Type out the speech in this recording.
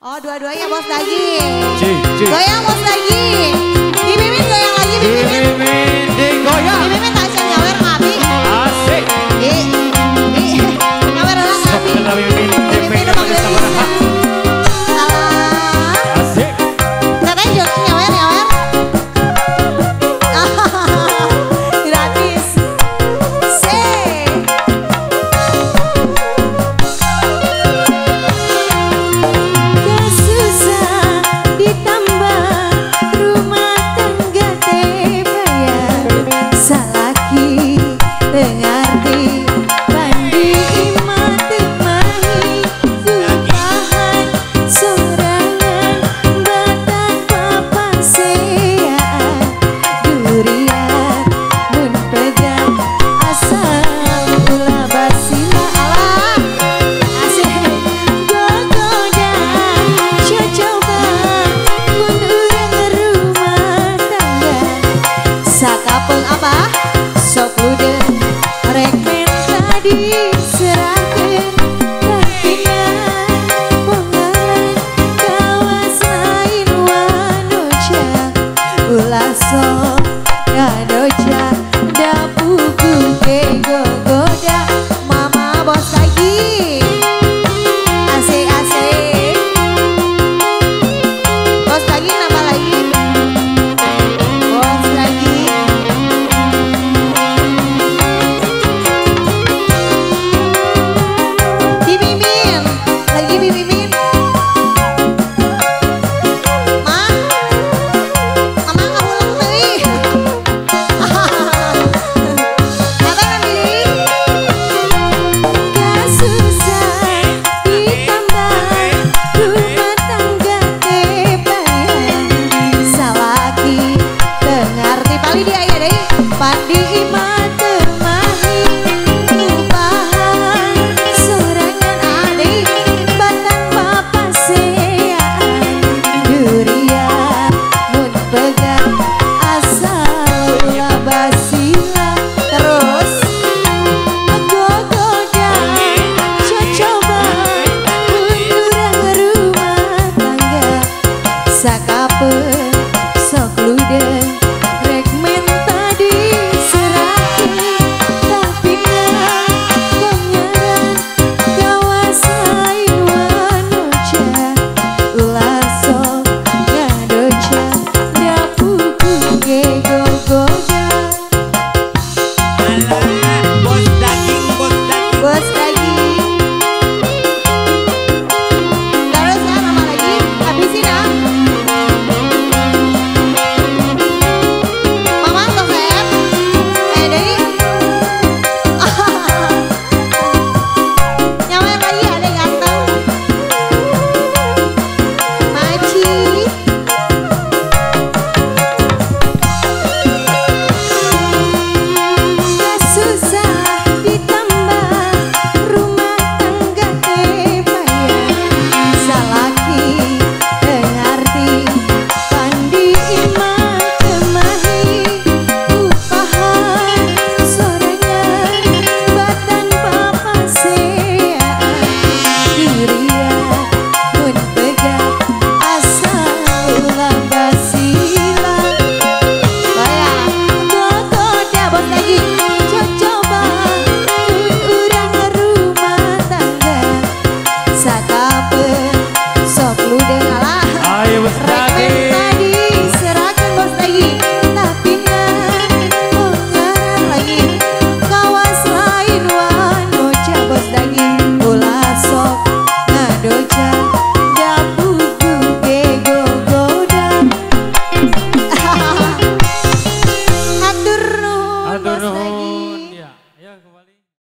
Oh, dua-duanya bos lagi. Goyang bos lagi.